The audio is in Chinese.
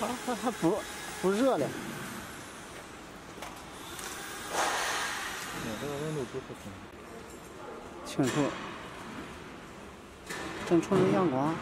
还不热嘞。这个温度不是很清楚，正冲着阳光。